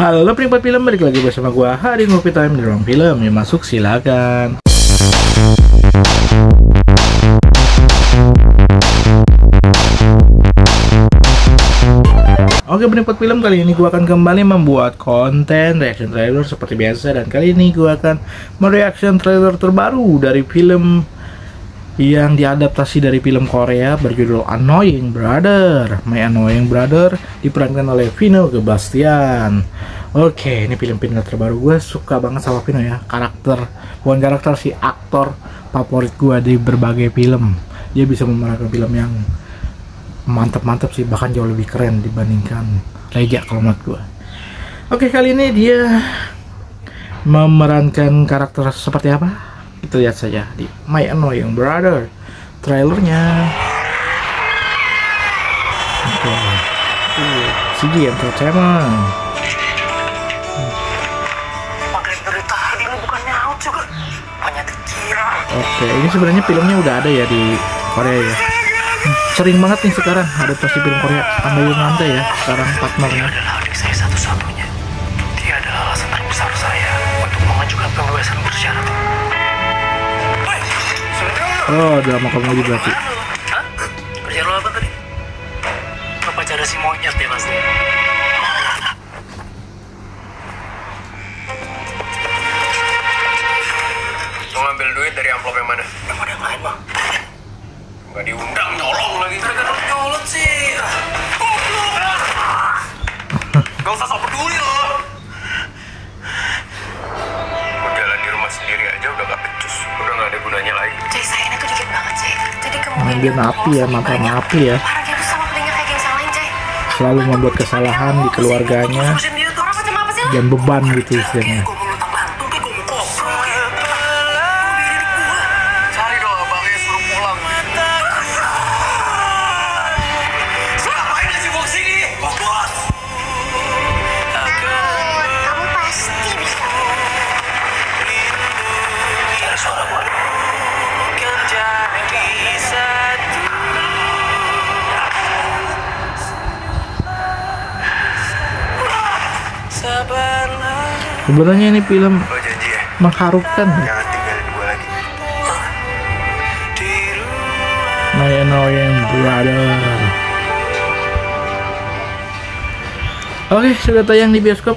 Halo penikmat film, balik lagi bersama gua Hari Movie Time di ruang film. Ya masuk silakan. Oke penikmat film, kali ini gua akan kembali membuat konten reaction trailer seperti biasa, dan kali ini gua akan mereaction trailer terbaru dari film yang diadaptasi dari film Korea berjudul Annoying Brother. My Annoying Brother diperankan oleh Vino Sebastian. Oke, ini film terbaru. Gue suka banget sama Vino ya, aktor favorit gue di berbagai film. Dia bisa memerankan film yang mantep-mantep sih, bahkan jauh lebih keren dibandingkan Reja kalau menurut gue. Oke, kali ini dia memerankan karakter seperti apa? Kita lihat saja di My Annoying Brother trailernya. Oke, CD Entertainment. Oke, ini sebenarnya filmnya udah ada ya di Korea ya. Sering banget nih sekarang adaptasi film Korea. Ambil nanti ya sekarang partnernya. Dia adalah alasan terbesar saya untuk mengajukan pembebasan bersyarat. Oh, udah makan lagi berarti. Hah? Kerja lo apa tadi? Lo pacar si monyet ya pasti. Lo ngambil duit dari amplop yang mana? Emang ada yang lain, Bang? Nggak diundang, nyolong lagi. Tergantung nyolot sih. Gak usah sok peduli lo. Jalan di rumah sendiri aja udah gak becus. Udah gak ada gunanya lagi. Jadi sayangnya tuh dikit banget, Jay. Jadi kemudian dia napi ya, matanya napi ya. Parahnya tuh sama telinga kayak geng salahin, Jay. Selalu membuat kesalahan di keluarganya. Dan beban gitu istilahnya. Sebenarnya ini film mengharukan ya. My Annoying Brother. Oke, sudah tayang di bioskop.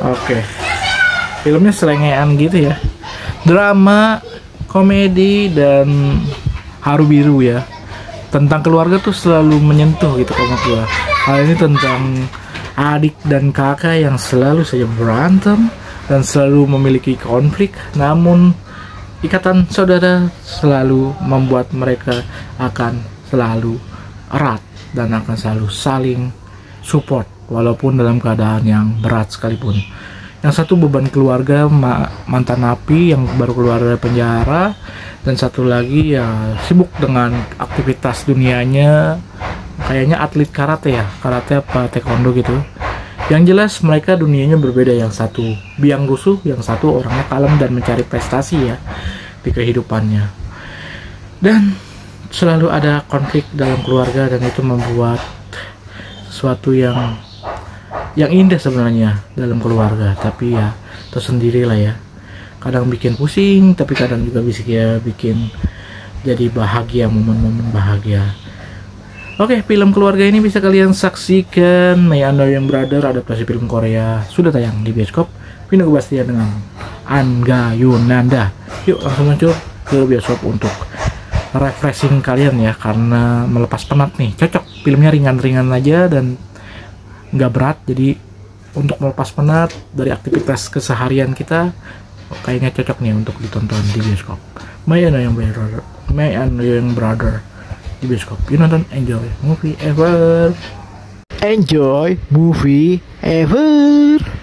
Oke, filmnya selengean gitu ya, drama, komedi, dan haru biru ya. Tentang keluarga tuh selalu menyentuh gitu kalau gua. Hal ini tentang adik dan kakak yang selalu saja berantem dan selalu memiliki konflik, namun ikatan saudara selalu membuat mereka akan selalu erat dan akan selalu saling support walaupun dalam keadaan yang berat sekalipun. Yang satu beban keluarga, mantan napi yang baru keluar dari penjara, dan satu lagi ya sibuk dengan aktivitas dunianya, kayaknya atlet karate ya, karate apa taekwondo gitu. Yang jelas mereka dunianya berbeda, yang satu biang rusuh, yang satu orangnya kalem dan mencari prestasi ya di kehidupannya. Dan selalu ada konflik dalam keluarga, dan itu membuat sesuatu yang indah sebenarnya dalam keluarga, tapi ya tersendiri lah ya. Kadang bikin pusing, tapi kadang juga bisa ya bikin jadi bahagia, momen-momen bahagia. Oke, film keluarga ini bisa kalian saksikan, My Annoying Brother adaptasi film Korea, sudah tayang di bioskop. Vino Sebastian dengan Angga Yunanda. Yuk langsung muncul ke bioskop untuk refreshing kalian ya, karena melepas penat nih. Cocok, filmnya ringan-ringan aja dan nggak berat, jadi untuk melepas penat dari aktivitas keseharian kita kayaknya cocok nih untuk ditonton di bioskop. My Annoying Brother di bioskop. You nonton, enjoy movie ever.